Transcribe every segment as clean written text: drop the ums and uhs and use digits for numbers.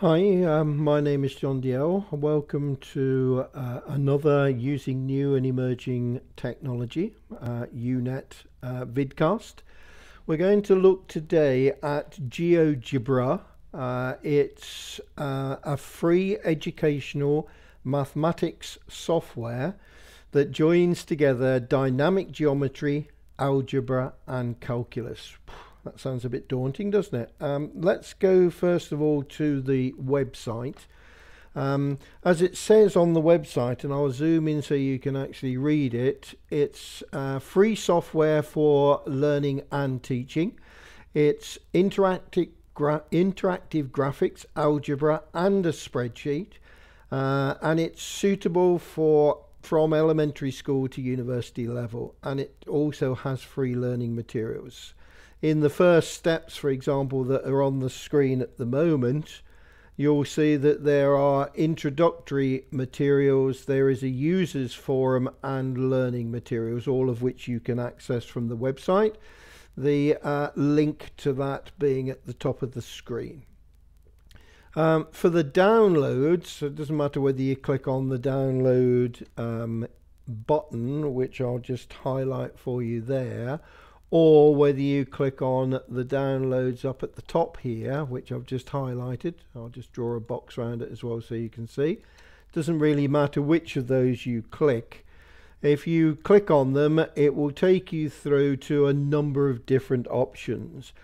Hi, my name is John Dalziel. Welcome to another Using New and Emerging Technology, UNet Vidcast. We're going to look today at GeoGebra. It's a free educational mathematics software that joins together dynamic geometry, algebra and calculus. That sounds a bit daunting, doesn't it? Let's go first of all to the website. As it says on the website, and I'll zoom in so you can actually read it, it's free software for learning and teaching. It's interactive graphics, algebra and a spreadsheet, and it's suitable for from elementary school to university level, and it also has free learning materials. In the first steps, for example, that are on the screen at the moment, you'll see that there are introductory materials, there is a users forum and learning materials, all of which you can access from the website. The link to that being at the top of the screen. For the downloads, it doesn't matter whether you click on the download button, which I'll just highlight for you there, or whether you click on the downloads up at the top here, which I've just highlighted. I'll just draw a box around it as well so you can see. It doesn't really matter which of those you click. If you click on them, it will take you through to a number of different options.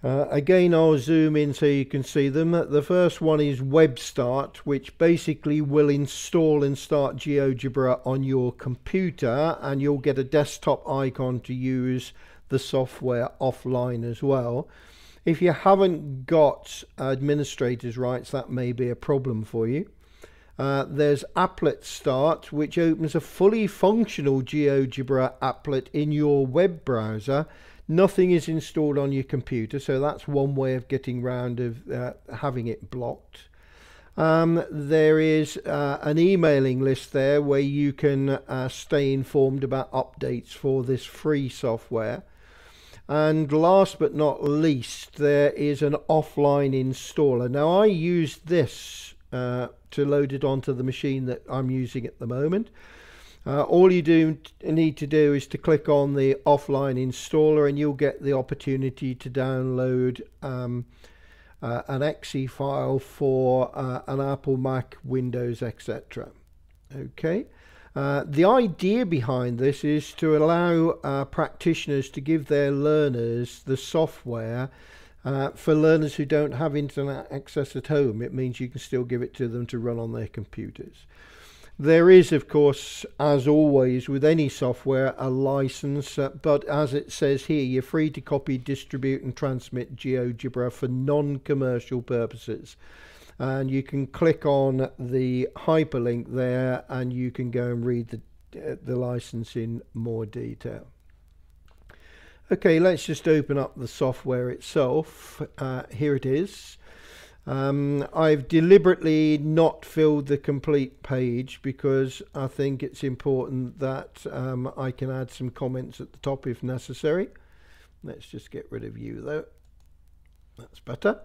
Again, I'll zoom in so you can see them. The first one is Web Start, which basically will install and start GeoGebra on your computer, and you'll get a desktop icon to use the software offline as well. If you haven't got administrator's rights, that may be a problem for you. There's Applet Start, which opens a fully functional GeoGebra applet in your web browser. Nothing is installed on your computer, so that's one way of getting round of having it blocked. There is an emailing list there where you can stay informed about updates for this free software. And last but not least, there is an offline installer. Now, I used this to load it onto the machine that I'm using at the moment. All you need to do is to click on the offline installer, and you'll get the opportunity to download an .exe file for an Apple, Mac, Windows, etc. Okay. The idea behind this is to allow practitioners to give their learners the software for learners who don't have internet access at home. It means you can still give it to them to run on their computers. There is, of course, as always with any software, a license, but as it says here, you're free to copy, distribute and transmit GeoGebra for non-commercial purposes. And you can click on the hyperlink there and you can go and read the license in more detail. Okay, let's just open up the software itself. Here it is. I've deliberately not filled the complete page because I think it's important that I can add some comments at the top if necessary. Let's just get rid of you though. That's better.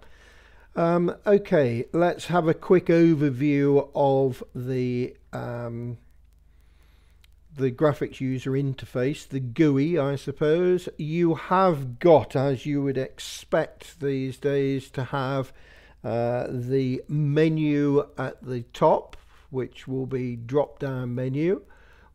Okay, let's have a quick overview of the graphics user interface, the GUI, I suppose. You have got, as you would expect these days, to have the menu at the top, which will be drop-down menu.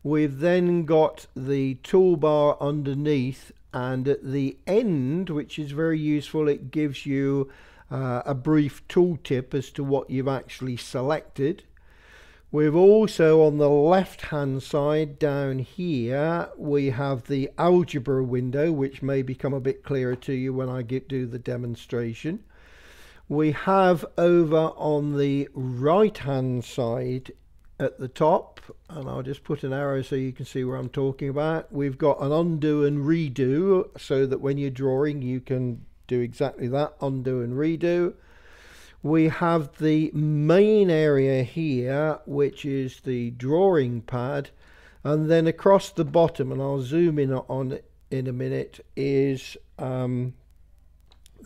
We've then got the toolbar underneath, and at the end, which is very useful, it gives you a brief tooltip as to what you've actually selected. We've also, on the left-hand side down here, we have the algebra window, which may become a bit clearer to you when I do the demonstration. We have over on the right hand side at the top, and I'll just put an arrow so you can see where I'm talking about, we've got an undo and redo, so that when you're drawing you can do exactly that, undo and redo. We have the main area here, which is the drawing pad, and then across the bottom, and I'll zoom in on it in a minute, is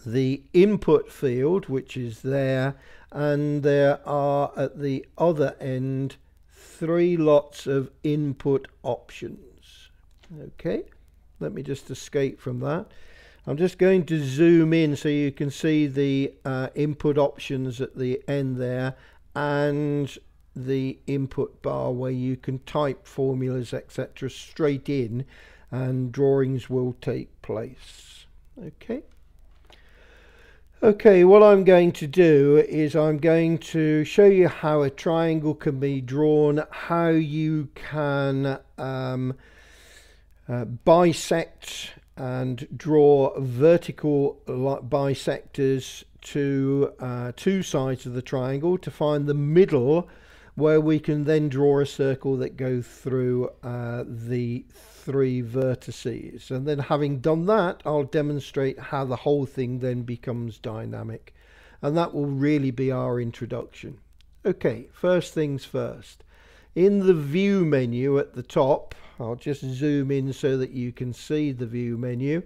the input field, which is there, and there are at the other end 3 lots of input options. Okay, let me just escape from that. I'm just going to zoom in so you can see the input options at the end there, and the input bar where you can type formulas, etc. straight in, and drawings will take place. Okay, what I'm going to do is I'm going to show you how a triangle can be drawn, how you can bisect and draw vertical bisectors to 2 sides of the triangle to find the middle, where we can then draw a circle that goes through the 3 vertices. And then, having done that, I'll demonstrate how the whole thing then becomes dynamic. And that will really be our introduction. Okay, first things first. In the view menu at the top, I'll just zoom in so that you can see the view menu.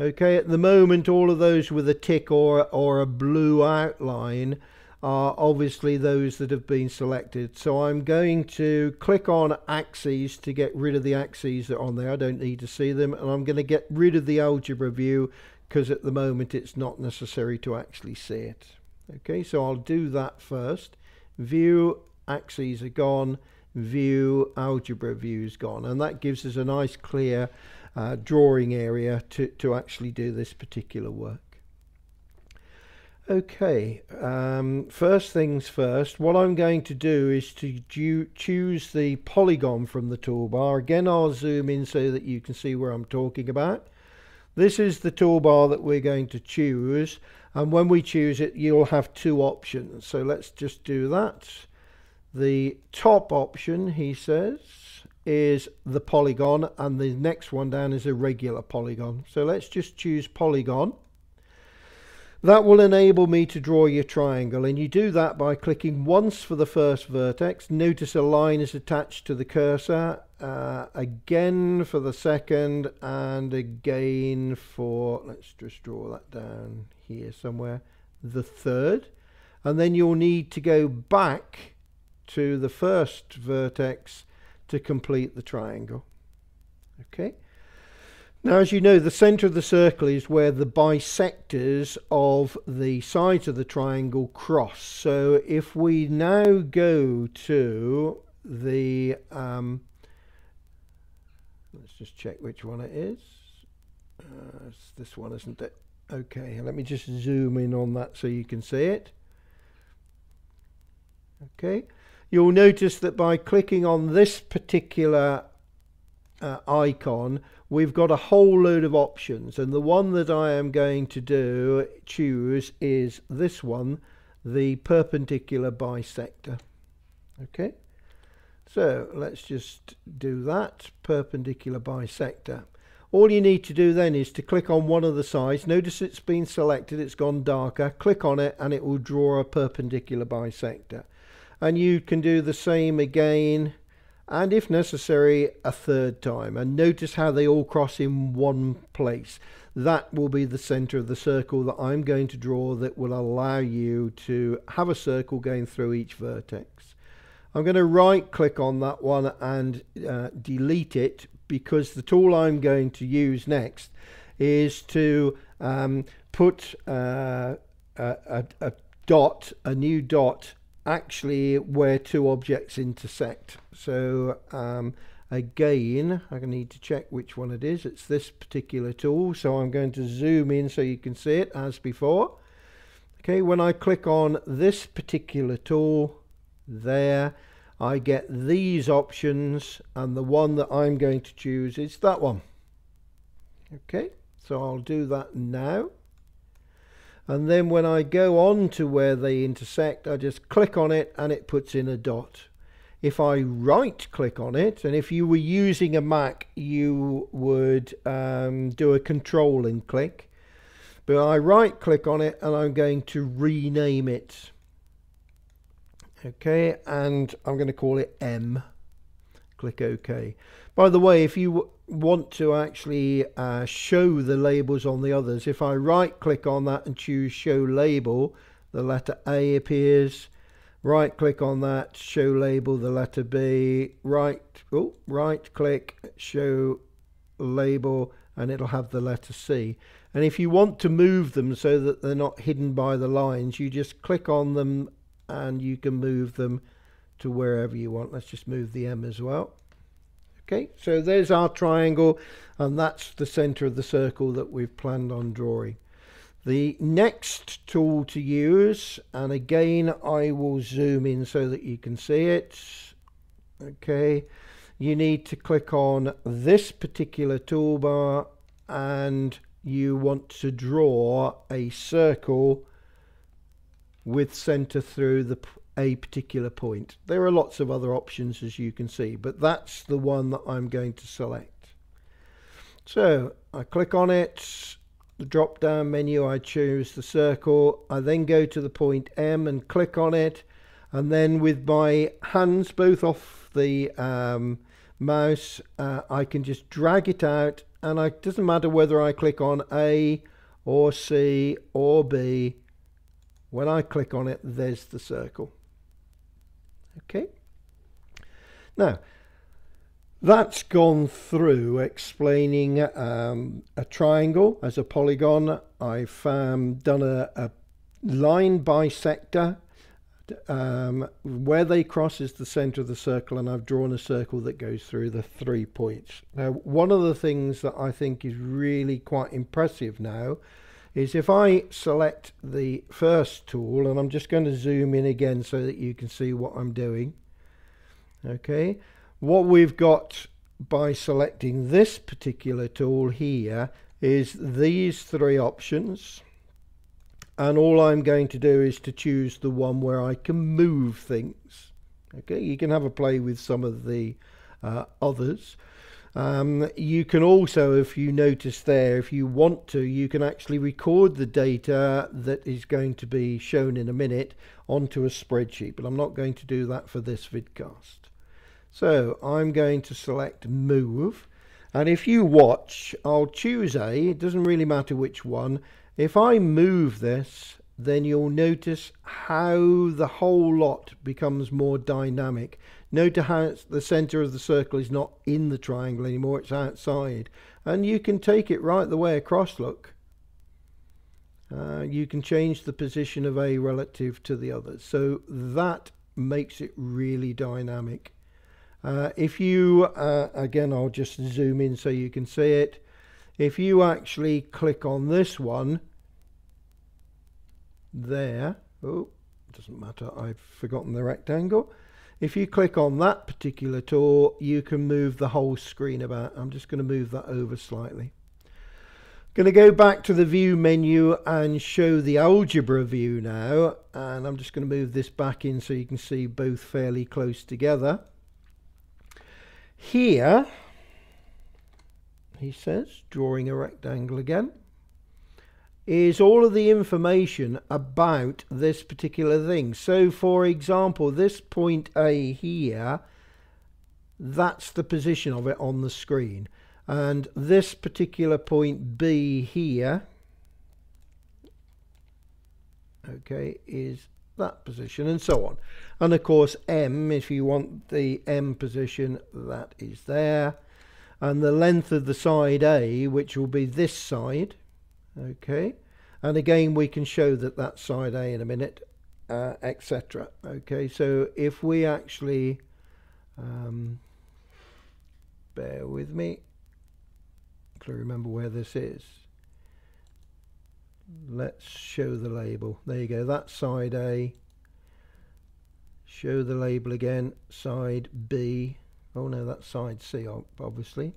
Okay, at the moment, all of those with a tick or a blue outline are obviously those that have been selected. So I'm going to click on axes to get rid of the axes that are on there. I don't need to see them, and I'm going to get rid of the algebra view because at the moment it's not necessary to actually see it. Okay, so I'll do that first. View axes are gone, view algebra view is gone, and that gives us a nice clear drawing area to actually do this particular work. Okay, first things first, what I'm going to do is to choose the polygon from the toolbar. Again, I'll zoom in so that you can see where I'm talking about. This is the toolbar that we're going to choose, and when we choose it, you'll have 2 options. So let's just do that. The top option, he says, is the polygon, and the next one down is a regular polygon. So let's just choose polygon. That will enable me to draw your triangle, and you do that by clicking once for the first vertex. Notice a line is attached to the cursor, again for the second, and again for, let's just draw that down here somewhere, the third. And then you'll need to go back to the first vertex to complete the triangle. Okay. Now, as you know, the centre of the circle is where the bisectors of the sides of the triangle cross. So if we now go to the, let's just check which one it is. It's this one, isn't it? Okay, let me just zoom in on that so you can see it. Okay, you'll notice that by clicking on this particular icon, we've got a whole load of options, and the one that I am going to choose is this one, the perpendicular bisector. Okay, so let's just do that, perpendicular bisector. All you need to do then is to click on one of the sides. Notice it's been selected, it's gone darker. Click on it and it will draw a perpendicular bisector, and you can do the same again, and if necessary a third time, and notice how they all cross in one place. That will be the centre of the circle that I'm going to draw, that will allow you to have a circle going through each vertex. I'm going to right click on that one and delete it, because the tool I'm going to use next is to put a new dot actually where 2 objects intersect. So again, I need to check which one it is. It's this particular tool, so I'm going to zoom in so you can see it as before. Okay, when I click on this particular tool there, I get these options, and the one that I'm going to choose is that one. Okay, so I'll do that now. And then when I go on to where they intersect, I just click on it and it puts in a dot. If I right click on it, and if you were using a Mac, you would do a control and click. But I right click on it and I'm going to rename it. Okay, and I'm going to call it M. Click OK. By the way, if you want to actually show the labels on the others, if I right click on that and choose show label, the letter A appears. Right click on that, show label, the letter B. Right click, show label, and it'll have the letter C. And if you want to move them so that they're not hidden by the lines, you just click on them and you can move them to wherever you want. Let's just move the M as well. Okay, so there's our triangle, and that's the center of the circle that we've planned on drawing. The next tool to use, and again I will zoom in so that you can see it. Okay, you need to click on this particular toolbar and you want to draw a circle with center through a particular point. There are lots of other options, as you can see, but that's the one that I'm going to select. So I click on it, the drop down menu, I choose the circle, I then go to the point M and click on it, and then with my hands both off the mouse, I can just drag it out, and it doesn't matter whether I click on A or C or B. When I click on it, there's the circle. Okay. Now, that's gone through explaining a triangle as a polygon. I've done a line bisector. Where they cross is the center of the circle, and I've drawn a circle that goes through the 3 points. Now, one of the things that I think is really quite impressive now is if I select the first tool, and I'm just going to zoom in again so that you can see what I'm doing. Okay, what we've got by selecting this particular tool here is these 3 options, and all I'm going to do is to choose the one where I can move things. Okay, you can have a play with some of the others. You can also, if you notice there, if you want to, you can actually record the data that is going to be shown in a minute onto a spreadsheet, but I'm not going to do that for this vidcast. So I'm going to select move, and if you watch, I'll choose A, it doesn't really matter which one. If I move this, then you'll notice how the whole lot becomes more dynamic. Note how it's the center of the circle is not in the triangle anymore, it's outside. And you can take it right the way across, look. You can change the position of A relative to the others. So that makes it really dynamic. If you, again, I'll just zoom in so you can see it. If you actually click on this one, there, oh, doesn't matter, I've forgotten the rectangle. If you click on that particular tool, you can move the whole screen about. I'm just going to move that over slightly. I'm going to go back to the view menu and show the algebra view now. And I'm just going to move this back in so you can see both fairly close together. Here, he says, drawing a rectangle again, is all of the information about this particular thing. So for example, this point A here, that's the position of it on the screen. And this particular point B here, okay, is that position, and so on. And of course M, if you want the M position, that is there. And the length of the side A, which will be this side. Okay, and again we can show that side A in a minute, etc. Okay, so if we actually bear with me to remember where this is, let's show the label. There you go, that's side A. Show the label again, side B. Oh no, that's side C, obviously.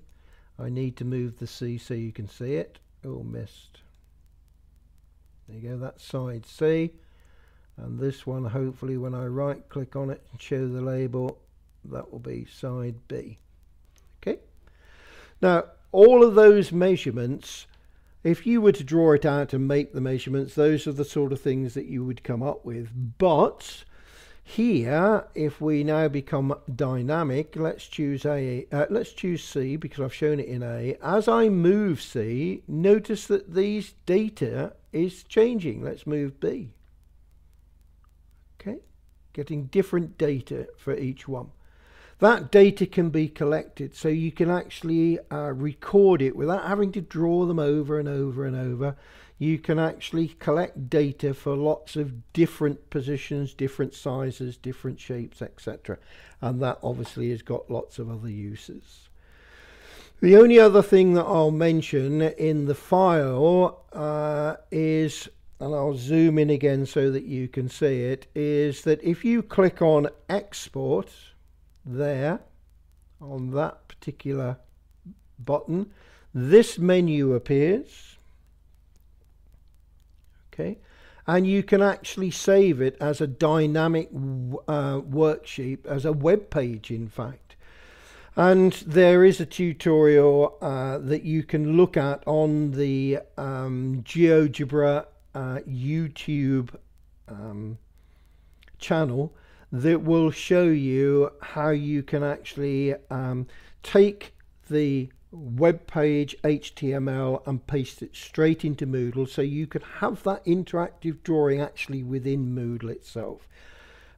I need to move the C so you can see it. Oh, missed. There you go, that's side C, and this one, hopefully when I right click on it and show the label, that will be side B. Okay, now all of those measurements, if you were to draw it out and make the measurements, those are the sort of things that you would come up with. But Here, if we now become dynamic, let's choose A. Let's choose C because I've shown it in A. As I move C, notice that these data is changing. Let's move B. Okay, getting different data for each one. That data can be collected, so you can actually record it without having to draw them over and over and over. You can actually collect data for lots of different positions, different sizes, different shapes, etc. And that obviously has got lots of other uses. The only other thing that I'll mention in the file is, and I'll zoom in again so that you can see it, is that if you click on export there on that particular button, this menu appears. Okay, and you can actually save it as a dynamic worksheet, as a web page in fact. And there is a tutorial that you can look at on the GeoGebra YouTube channel that will show you how you can actually take the web page HTML and paste it straight into Moodle, so you could have that interactive drawing actually within Moodle itself.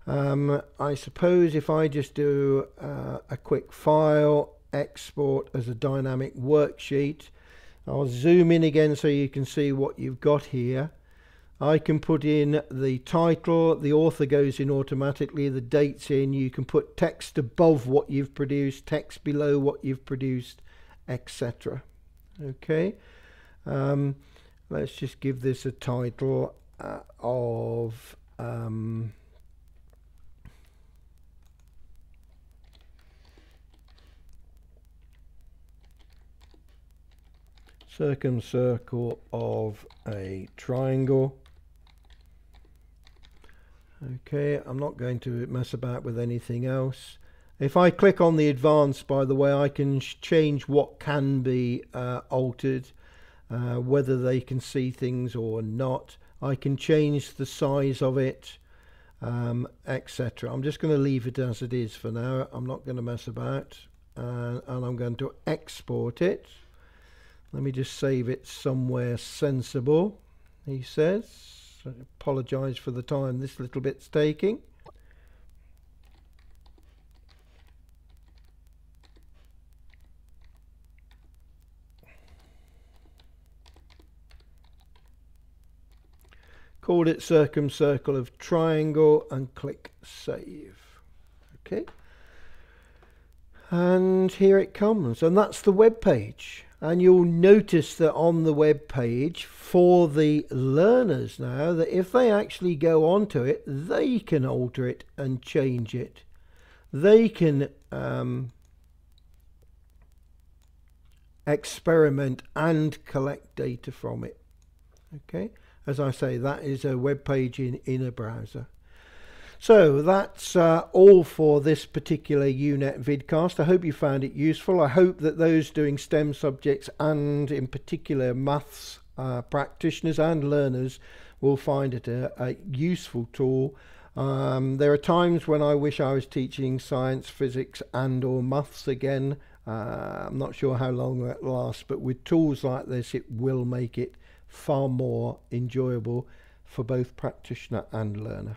I suppose if I just do a quick file, export as a dynamic worksheet, I'll zoom in again so you can see what you've got here. I can put in the title, the author goes in automatically, the date's in, you can put text above what you've produced, text below what you've produced, etc. Okay, let's just give this a title of circumcircle of a triangle. Okay, I'm not going to mess about with anything else. If I click on the advanced, by the way, I can change what can be altered, whether they can see things or not. I can change the size of it, etc. I'm just going to leave it as it is for now. I'm not going to mess about, and I'm going to export it. Let me just save it somewhere sensible, he says. I apologise for the time this little bit's taking. Called it circumcircle of triangle and click save. Okay, and here it comes, and that's the web page. And you'll notice that on the web page for the learners now, that if they actually go onto it, they can alter it and change it. They can experiment and collect data from it. Okay, as I say, that is a web page in a browser. So that's all for this particular UNet vidcast. I hope you found it useful. I hope that those doing STEM subjects, and in particular maths practitioners and learners, will find it a useful tool. There are times when I wish I was teaching science, physics and or maths again. I'm not sure how long that lasts, but with tools like this it will make it far more enjoyable for both practitioner and learner.